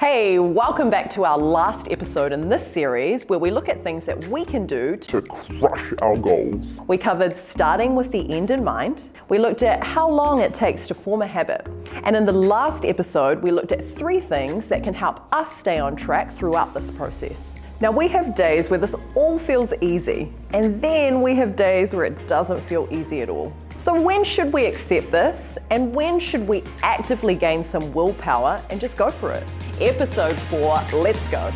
Hey, welcome back to our last episode in this series where we look at things that we can do to crush our goals. We covered starting with the end in mind. We looked at how long it takes to form a habit. And in the last episode, we looked at three things that can help us stay on track throughout this process. Now we have days where this all feels easy, and then we have days where it doesn't feel easy at all. So when should we accept this, and when should we actively gain some willpower and just go for it? Episode 4, let's go.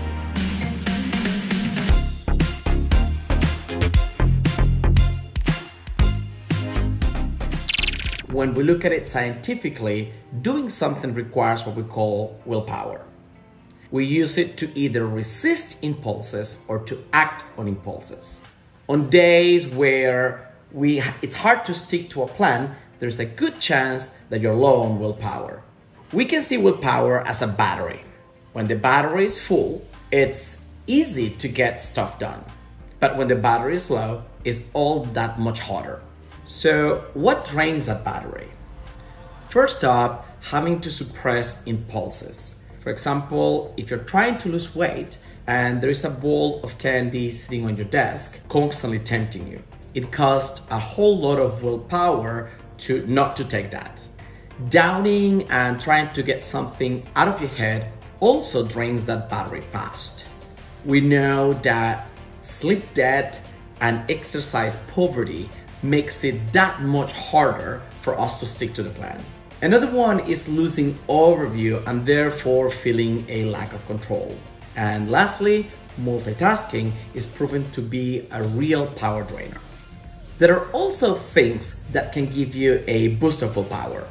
When we look at it scientifically, doing something requires what we call willpower. We use it to either resist impulses or to act on impulses. On days where it's hard to stick to a plan, there's a good chance that you're low on willpower. We can see willpower as a battery. When the battery is full, it's easy to get stuff done. But when the battery is low, it's all that much harder. So what drains a battery? First up, having to suppress impulses. For example, if you're trying to lose weight and there is a bowl of candy sitting on your desk, constantly tempting you, it costs a whole lot of willpower not to take that. Downing and trying to get something out of your head also drains that battery fast. We know that sleep debt and exercise poverty makes it that much harder for us to stick to the plan. Another one is losing overview and therefore feeling a lack of control. And lastly, multitasking is proven to be a real power drainer. There are also things that can give you a boost of willpower.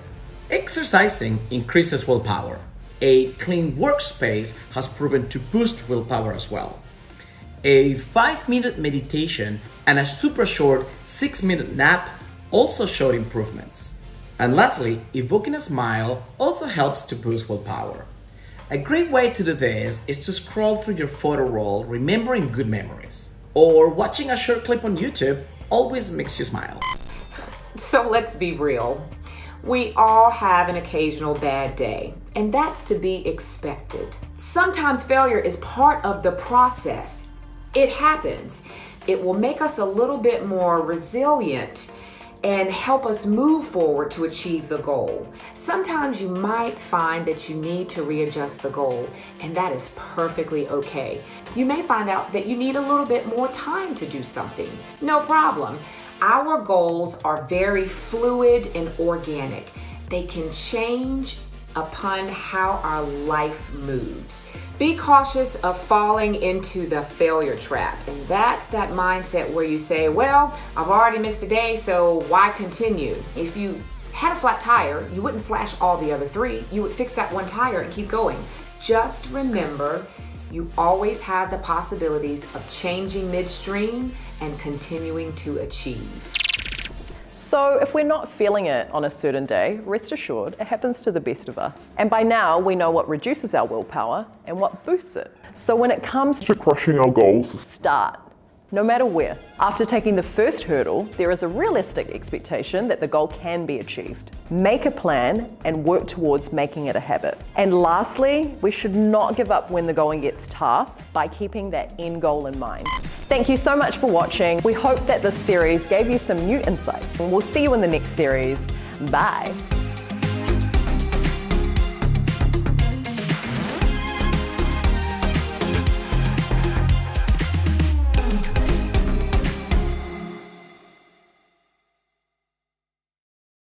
Exercising increases willpower. A clean workspace has proven to boost willpower as well. A 5-minute meditation and a super short 6-minute nap also showed improvements. And lastly, evoking a smile also helps to boost willpower. A great way to do this is to scroll through your photo roll, remembering good memories. Or watching a short clip on YouTube always makes you smile. So let's be real. We all have an occasional bad day, and that's to be expected. Sometimes failure is part of the process. It happens. It will make us a little bit more resilient and help us move forward to achieve the goal. Sometimes you might find that you need to readjust the goal, and that is perfectly okay. You may find out that you need a little bit more time to do something. No problem. Our goals are very fluid and organic. They can change upon how our life moves. Be cautious of falling into the failure trap. And that's that mindset where you say, well, I've already missed a day, so why continue? If you had a flat tire, you wouldn't slash all the other three. You would fix that one tire and keep going. Just remember, you always have the possibilities of changing midstream and continuing to achieve. So if we're not feeling it on a certain day, rest assured, it happens to the best of us. And by now, we know what reduces our willpower and what boosts it. So when it comes to crushing our goals, start, no matter where. After taking the first hurdle, there is a realistic expectation that the goal can be achieved. Make a plan and work towards making it a habit. And lastly, we should not give up when the going gets tough by keeping that end goal in mind. Thank you so much for watching. We hope that this series gave you some new insights, and we'll see you in the next series. Bye.